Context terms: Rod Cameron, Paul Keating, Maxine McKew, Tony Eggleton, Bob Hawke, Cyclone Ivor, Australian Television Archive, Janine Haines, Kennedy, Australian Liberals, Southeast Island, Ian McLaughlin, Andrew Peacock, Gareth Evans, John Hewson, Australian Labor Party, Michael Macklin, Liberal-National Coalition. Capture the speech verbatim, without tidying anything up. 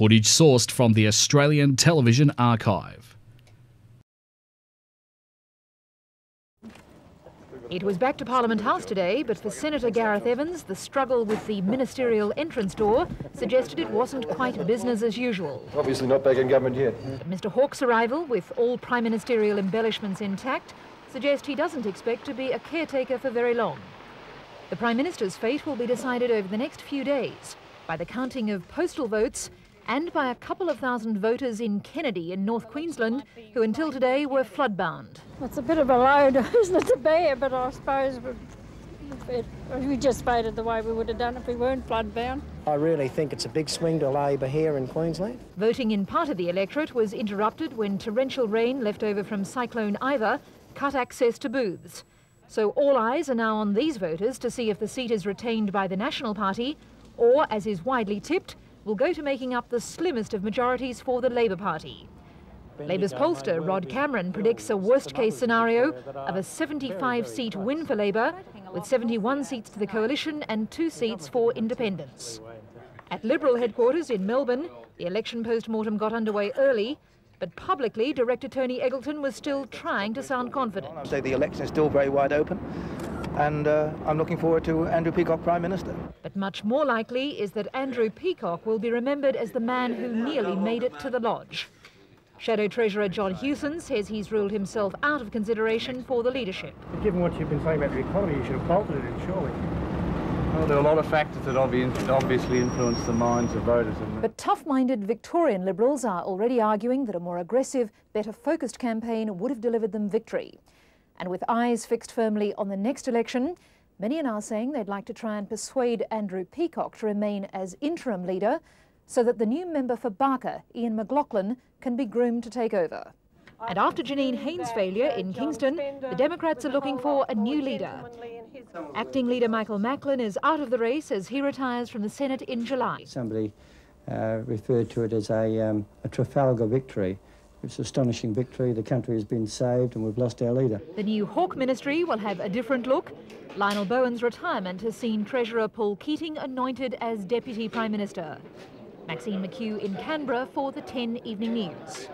Footage sourced from the Australian Television Archive. It was back to Parliament House today, but for Senator Gareth Evans, the struggle with the ministerial entrance door suggested it wasn't quite business as usual. Obviously not back in government yet. But Mr Hawke's arrival, with all prime ministerial embellishments intact, suggests he doesn't expect to be a caretaker for very long. The Prime Minister's fate will be decided over the next few days by the counting of postal votes and by a couple of thousand voters in Kennedy in North Queensland who until today were floodbound. It's a bit of a load, isn't it, to bear, but I suppose we just voted the way we would have done if we weren't floodbound. I really think it's a big swing to Labor here in Queensland. Voting in part of the electorate was interrupted when torrential rain left over from Cyclone Ivor cut access to booths. So all eyes are now on these voters to see if the seat is retained by the National Party or, as is widely tipped, will go to making up the slimmest of majorities for the Labor Party. Labor's pollster Rod Cameron predicts a worst-case scenario of a seventy-five seat win for Labor, with seventy-one seats to the Coalition and two seats for independents. At Liberal headquarters in Melbourne, the election post-mortem got underway early, but publicly, Director Tony Eggleton was still trying to sound confident. I'd say the election is still very wide open, and uh, I'm looking forward to Andrew Peacock, Prime Minister. But much more likely is that Andrew Peacock will be remembered as the man who nearly made it to the lodge. Shadow Treasurer John Hewson says he's ruled himself out of consideration for the leadership. Given what you've been saying about the economy, you should have bolted it, surely. Well, there are a lot of factors that obviously influence the minds of voters. But tough-minded Victorian Liberals are already arguing that a more aggressive, better focused campaign would have delivered them victory. And with eyes fixed firmly on the next election, many are now saying they'd like to try and persuade Andrew Peacock to remain as interim leader so that the new member for Barker, Ian McLaughlin, can be groomed to take over. And after Janine Haines' failure in Kingston, the Democrats are looking for a new leader. Acting leader Michael Macklin is out of the race as he retires from the Senate in July. Somebody uh, referred to it as a, um, a Trafalgar victory. It's an astonishing victory. The country has been saved and we've lost our leader. The new Hawke ministry will have a different look. Lionel Bowen's retirement has seen Treasurer Paul Keating anointed as Deputy Prime Minister. Maxine McKew in Canberra for the ten Evening News.